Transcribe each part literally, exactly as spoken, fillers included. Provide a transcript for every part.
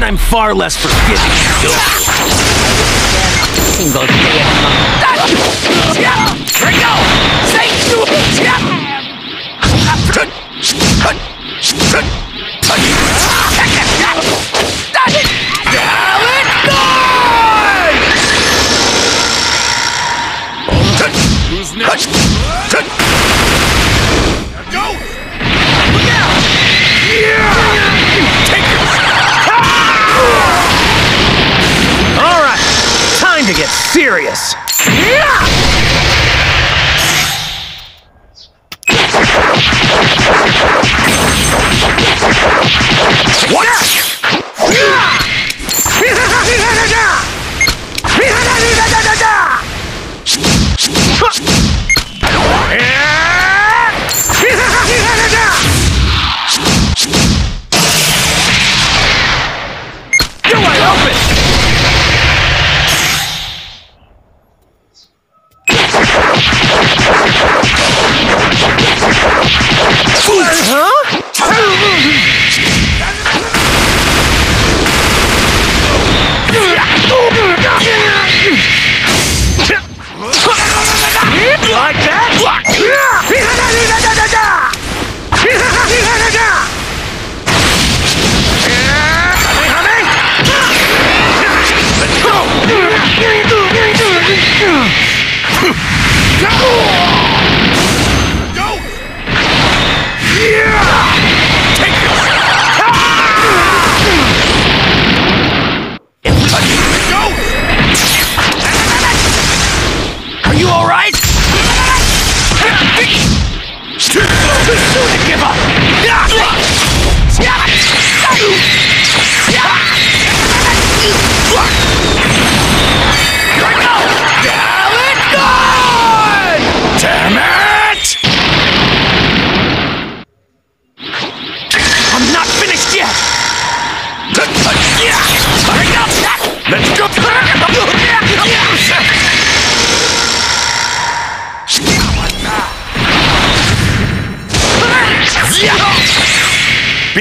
find I'm far less forgiving. Who's next? Go! Look out! Yeah! Take it! All right, time to get serious.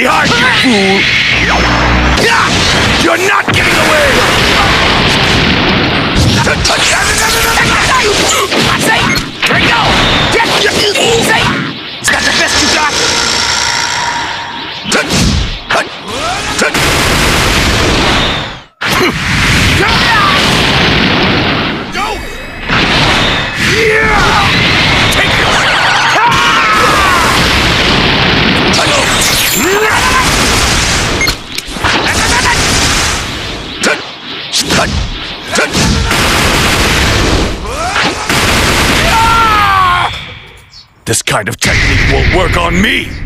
Be hard, you fool! You're not getting away! Ringo! Is that the best you got? Go! Yeah! Take it! Touch it! This kind of technique won't work on me!